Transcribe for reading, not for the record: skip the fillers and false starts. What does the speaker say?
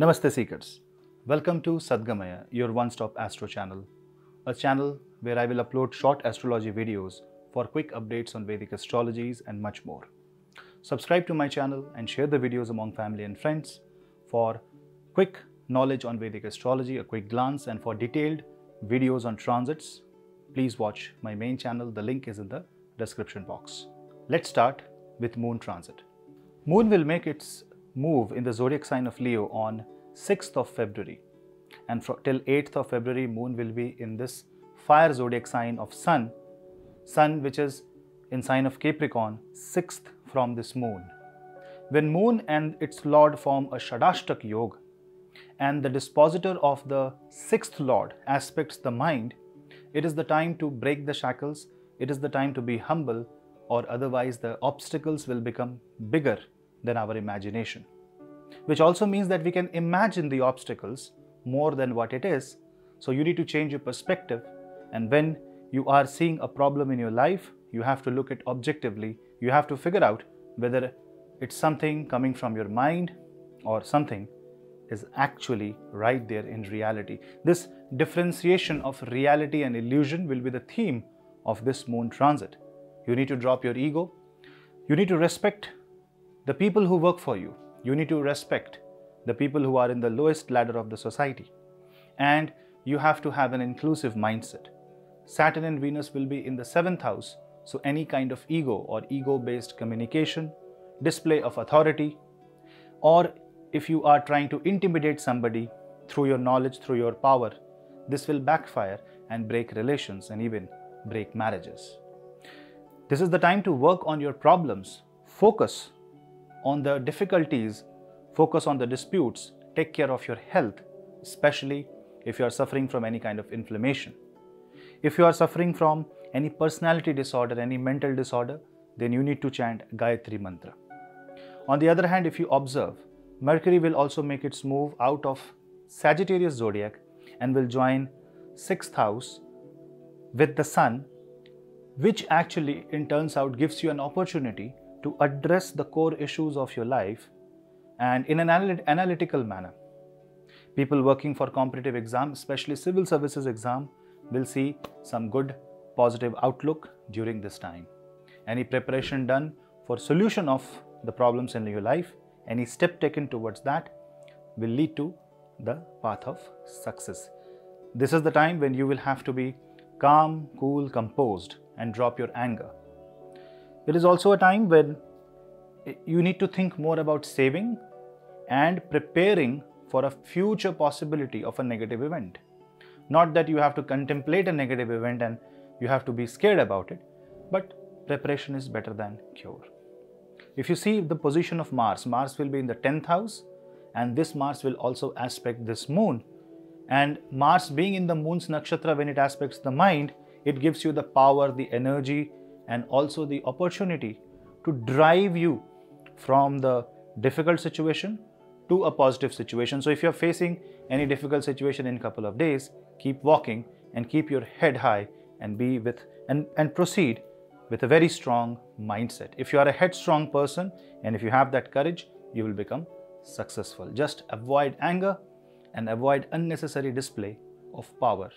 Namaste Seekers, welcome to Sadgamaya, your one-stop astro channel. A channel where I will upload short astrology videos for quick updates on Vedic astrologies and much more. Subscribe to my channel and share the videos among family and friends for quick knowledge on Vedic astrology, a quick glance, and for detailed videos on transits. Please watch my main channel, the link is in the description box. Let's start with Moon transit. Moon will make its move in the zodiac sign of Leo on 6th of February and till 8th of February Moon will be in this fire zodiac sign of Sun, which is in sign of Capricorn, 6th from this Moon. When Moon and its Lord form a Shadashtak Yoga and the dispositor of the 6th Lord aspects the mind, it is the time to break the shackles, it is the time to be humble, or otherwise the obstacles will become bigger than our imagination, which also means that we can imagine the obstacles more than what it is. So you need to change your perspective, and when you are seeing a problem in your life, you have to look at it objectively. You have to figure out whether it's something coming from your mind or something is actually right there in reality. This differentiation of reality and illusion will be the theme of this Moon transit. You need to drop your ego. You need to respect the people who work for you. You need to respect the people who are in the lowest ladder of the society. And you have to have an inclusive mindset. Saturn and Venus will be in the 7th house, so any kind of ego or ego-based communication, display of authority, or if you are trying to intimidate somebody through your knowledge, through your power, this will backfire and break relations and even break marriages. This is the time to work on your problems, focus on the difficulties, focus on the disputes, take care of your health, especially if you are suffering from any kind of inflammation. If you are suffering from any personality disorder, any mental disorder, then you need to chant Gayatri Mantra. On the other hand, if you observe, Mercury will also make its move out of Sagittarius zodiac and will join 6th house with the Sun, which actually in turns out gives you an opportunity to address the core issues of your life and in an analytical manner. People working for competitive exams, especially civil services exam, will see some good positive outlook during this time. Any preparation done for solution of the problems in your life, any step taken towards that will lead to the path of success. This is the time when you will have to be calm, cool, composed and drop your anger. It is also a time when you need to think more about saving and preparing for a future possibility of a negative event. Not that you have to contemplate a negative event and you have to be scared about it, but preparation is better than cure. If you see the position of Mars, Mars will be in the 10th house and this Mars will also aspect this Moon. And Mars being in the Moon's nakshatra, when it aspects the mind, it gives you the power, the energy, and also the opportunity to drive you from the difficult situation to a positive situation. So if you're facing any difficult situation in a couple of days, keep walking and keep your head high and proceed with a very strong mindset. If you are a headstrong person and if you have that courage, you will become successful. Just avoid anger and avoid unnecessary display of power.